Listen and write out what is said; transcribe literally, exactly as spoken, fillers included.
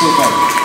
Super.